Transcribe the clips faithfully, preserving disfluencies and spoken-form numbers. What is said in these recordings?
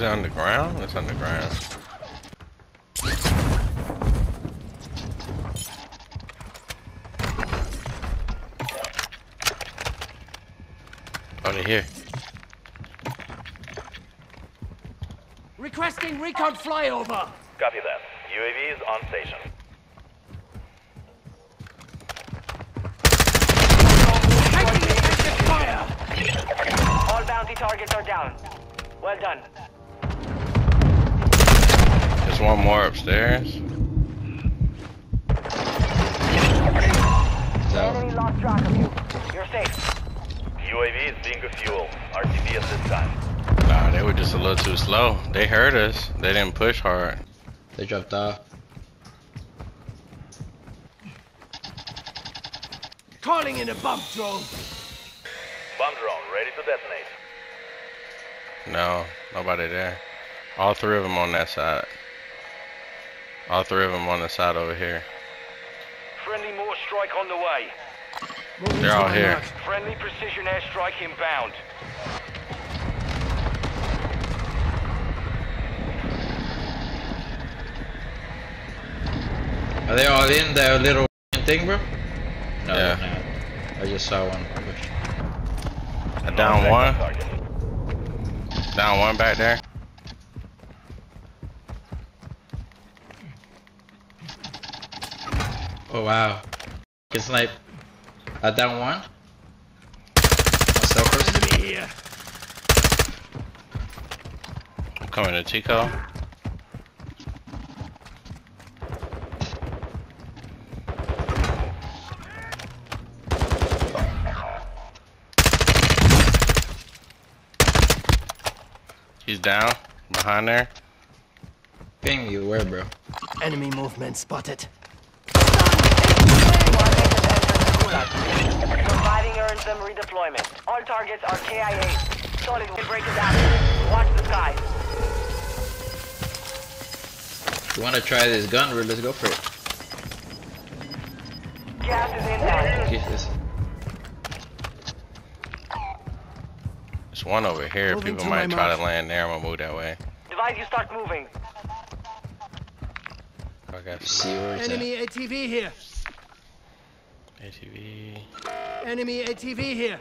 Is it on the ground? It's on the ground. Only here. Requesting recon flyover. Copy that. U A V is on station. All bounty targets are down. Well done. There's one more upstairs. Totally lost track of you. You're safe. U A V is being refueled. R T B at this time. Nah, they were just a little too slow. They heard us. They didn't push hard. They dropped off. Calling in a bomb drone. Bomb drone ready to detonate. No, nobody there. All three of them on that side. All three of them on the side over here. Friendly more strike on the way. They're all here. Friendly precision airstrike inbound. Are they all in their little thing, bro? No, yeah. No. I just saw one. I down one. Down one back there. Oh wow. It's like I down one. Myself first. Yeah. I'm coming to Tico. He's down behind there. Ping you where, bro? Enemy movement spotted. Providing earns them redeployment. All targets are K I A. Solid will break it down. Watch the sky. You want to try this gun, bro? Let's go for it. Gas is inbound. Jesus. One over here, moving people might try mouth. to land there. I'm gonna move that way. Divide, you start moving. Okay, see where it's Enemy at. ATV here. ATV. Enemy A T V here.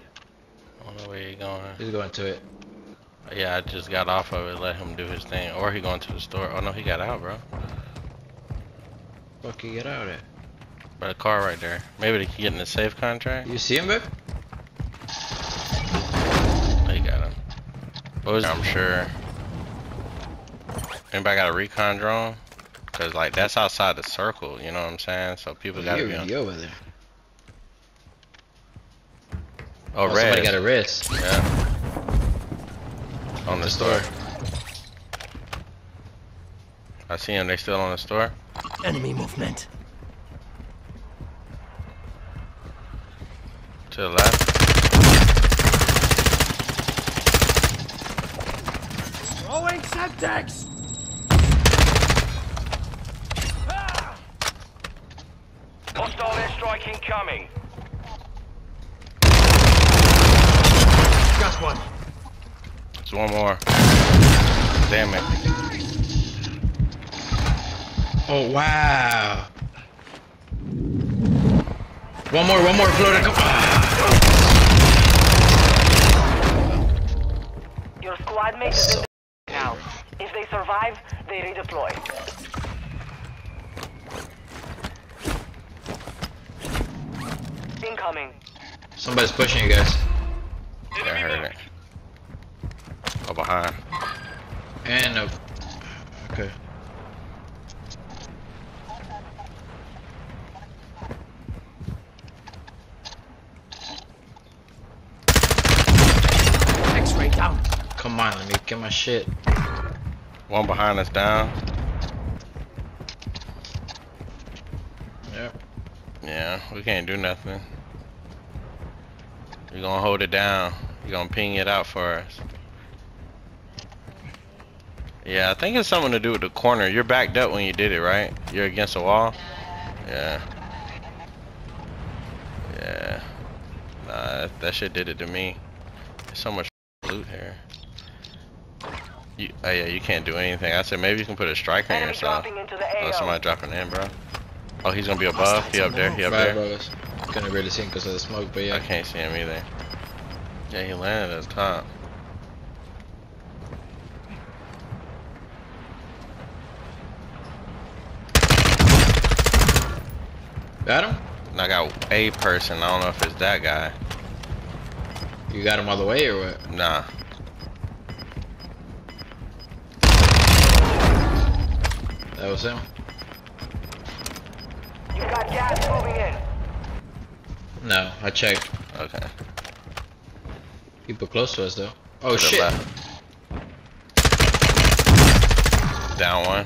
I don't know where he's going. He's going to it. Yeah, I just got off of it. Let him do his thing. Or he going to the store. Oh no, he got out, bro. Fuck, he get out at? By the car right there. Maybe they can get in the safe contract. You see him, bro? I'm sure. Anybody got a recon drone? Cause like that's outside the circle, you know what I'm saying? So people gotta be on. Over there. Oh, oh red. Somebody got a wrist. Yeah. On the, the store. store. I see them. They still on the store. Enemy movement. To the left. Septex! Ah! Hostile airstrike incoming. Got one. There's one more. Damn it. Oh wow. One more, one more floating. Ah! Your squad mate is in the now. If they survive, they redeploy. Incoming. Somebody's pushing you guys. Yeah, I heard it. Oh, behind. And a... okay. X-ray down. Come on, let me get my shit. One behind us down. Yep. Yeah, we can't do nothing. You're gonna hold it down. You're gonna ping it out for us. Yeah, I think it's something to do with the corner. You're backed up when you did it, right? You're against the wall? Yeah. Yeah. Nah, that shit did it to me. There's so much loot here. You, oh yeah, you can't do anything. I said maybe you can put a strike on yourself. Oh, somebody dropping in, bro. Oh, he's gonna be above. He up there. He up there. I couldn't really see him because of the smoke, but yeah. I can't see him either. Yeah, he landed at the top. Got him? And I got a person. I don't know if it's that guy. You got him all the way or what? Nah. That was him. You got gas moving in. No, I checked. Okay. People close to us though. Oh shit. Down one.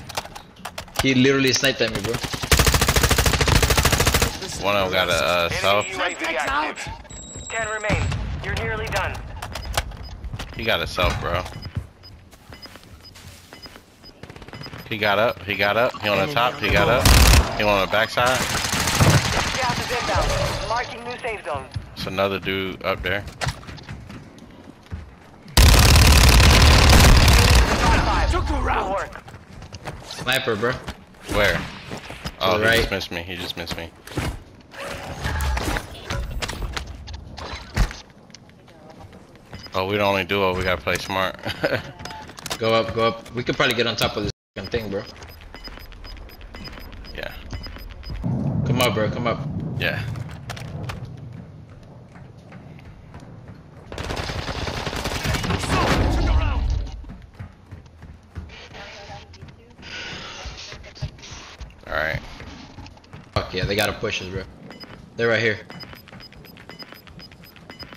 He literally sniped at me, bro. One of them got a uh, self. Ten remain. You're nearly done. He got a self, bro. He got up. He got up. He on the top. He got up. He on the backside. Gas is inbound. Marking new safe zone. It's another dude up there. Took a round. Sniper, bro. Where? Oh, he just missed me. He just missed me. Oh, we don't only do it, we gotta play smart. Go up, go up. We could probably get on top of this thing, bro. Yeah. Come up, bro, come up. Yeah. Alright. Fuck yeah, they gotta push us, bro. They're right here.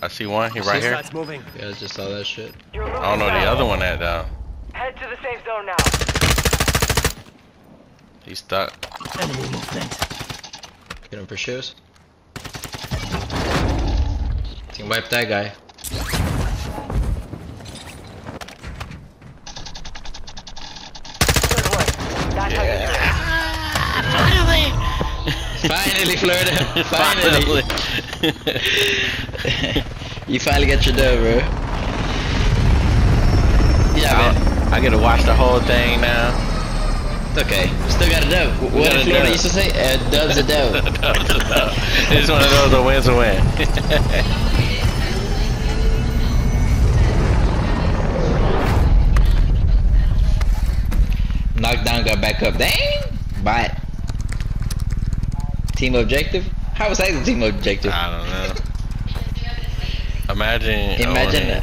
I see one, he right here. Moving. Yeah, I just saw that shit. I don't know the other one at though. Head to the safe zone now. He's stuck. Enemy movement. Get him for shoes. Team wipe that guy. Yeah. Finally, Florida. Finally. You finally got your dough, bro. Yeah, man. I get to watch the whole thing now. It's okay. We still got a dough. What did Florida used to say? Uh, dove's a dough. Dove's a dough. It's one of those that wins a win. Knocked down, got back up. Dang. Bye. Team objective? How was I the team objective? I don't know. Imagine Imagine that.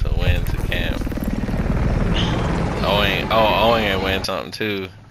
To win to camp. Owen, oh, Owen win something too.